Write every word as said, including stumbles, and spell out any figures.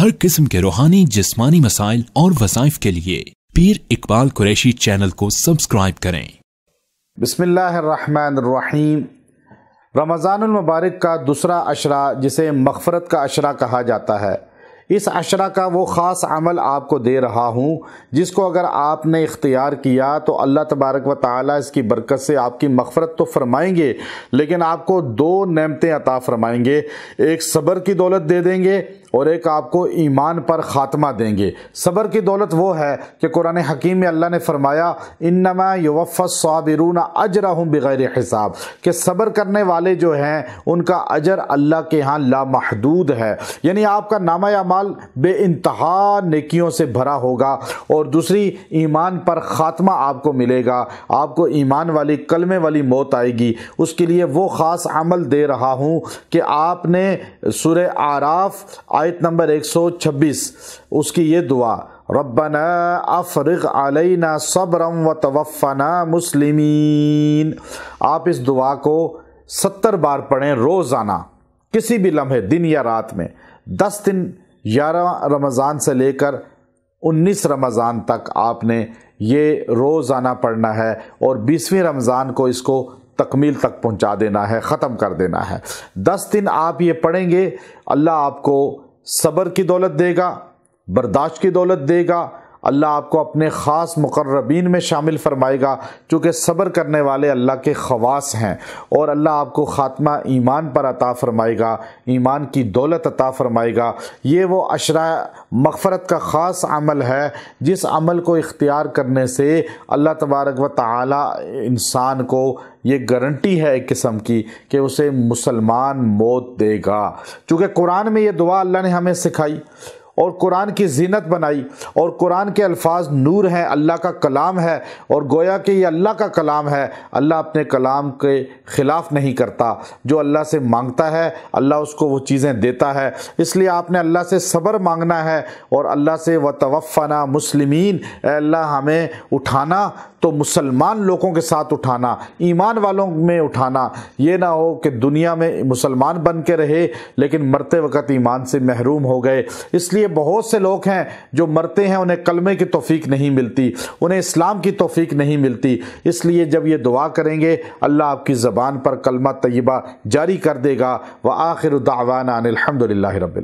हर किस्म के रूहानी जिस्मानी मसाइल और वज़ाइफ के लिए पीर इकबाल कुरैशी चैनल को सब्सक्राइब करें। बिस्मिल्लाहिर्रहमानिर्रहीम। रमज़ान अल मुबारक का दूसरा अशरा, जिसे मग़फ़रत का अशरा कहा जाता है, इस अशरा का वो ख़ास अमल आपको दे रहा हूँ जिसको अगर आपने इख्तियार किया तो अल्लाह तबारक व ताला इसकी बरकत से आपकी मग़फ़रत तो फ़रमाएंगे, लेकिन आपको दो नेमतें अता फ़रमाएंगे। एक सब्र की दौलत दे देंगे और एक आपको ईमान पर ख़ात्मा देंगे। सब्र की दौलत वो है कि कुराने हकीम में अल्लाह ने फरमाया इन्नमा योवफस सोहबिरुना अजराहुम बिगारे हिसाब, कि सब्र करने वाले जो हैं उनका अजर अल्लाह के यहाँ लामहदूद है, यानी आपका नामा अमाल बेइंतहा नेकियों से भरा होगा। और दूसरी, ईमान पर ख़ात्मा आपको मिलेगा, आपको ईमान वाली कलमे वाली मौत आएगी। उसके लिए वो ख़ास अमल दे रहा हूँ कि आपने सूरह आराफ़ आयत नंबर एक सौ छब्बीस, उसकी ये दुआ रब्बना अफ़रिग़ अलैना सब्रन व तवफ़्फ़ना मुस्लिमीन, आप इस दुआ को सत्तर बार पढ़ें रोज़ाना, किसी भी लम्हे दिन या रात में। दस दिन ग्यारह रमज़ान से लेकर उन्नीस रमज़ान तक आपने ये रोज़ाना पढ़ना है और बीसवें रमज़ान को इसको तकमील तक पहुंचा देना है, ख़त्म कर देना है। दस दिन आप ये पढ़ेंगे, अल्लाह आपको सब्र की दौलत देगा, बर्दाश्त की दौलत देगा, अल्लाह आपको अपने ख़ास मुकर्रबीन में शामिल फ़रमाएगा, चूँकि सब्र करने वाले अल्लाह के ख़वास हैं। और अल्लाह आपको ख़ात्मा ईमान पर अता फ़रमाएगा, ईमान की दौलत अता फ़रमाएगा। ये वो अशरा मग़फ़रत का ख़ास अमल है जिस अमल को इख्तियार करने से अल्लाह तबारक व ताला इंसान को ये गारंटी है एक किस्म की कि उसे मुसलमान मौत देगा, चूँकि कुरान में ये दुआ अल्लाह ने हमें सिखाई और कुरान की जीनत बनाई। और कुरान के अल्फाज नूर हैं, अल्लाह का कलाम है, और गोया कि ये अल्लाह का कलाम है। अल्लाह अपने कलाम के ख़िलाफ़ नहीं करता, जो अल्लाह से मांगता है अल्लाह उसको वो चीज़ें देता है। इसलिए आपने अल्लाह से सब्र मांगना है और अल्लाह से व तवफ़ना मुस्लिमीन, अल्लाह हमें उठाना तो मुसलमान लोगों के साथ उठाना, ईमान वालों में उठाना। ये ना हो कि दुनिया में मुसलमान बन के रहे लेकिन मरते वक्त ईमान से महरूम हो गए। इसलिए बहुत से लोग हैं जो मरते हैं, उन्हें कलमे की तौफीक नहीं मिलती, उन्हें इस्लाम की तौफीक नहीं मिलती। इसलिए जब ये दुआ करेंगे अल्लाह आपकी ज़बान पर कलमा तैयबा जारी कर देगा। व आखिर दावाना अलहम्दुलिल्लाह रब्बिल आलमीन।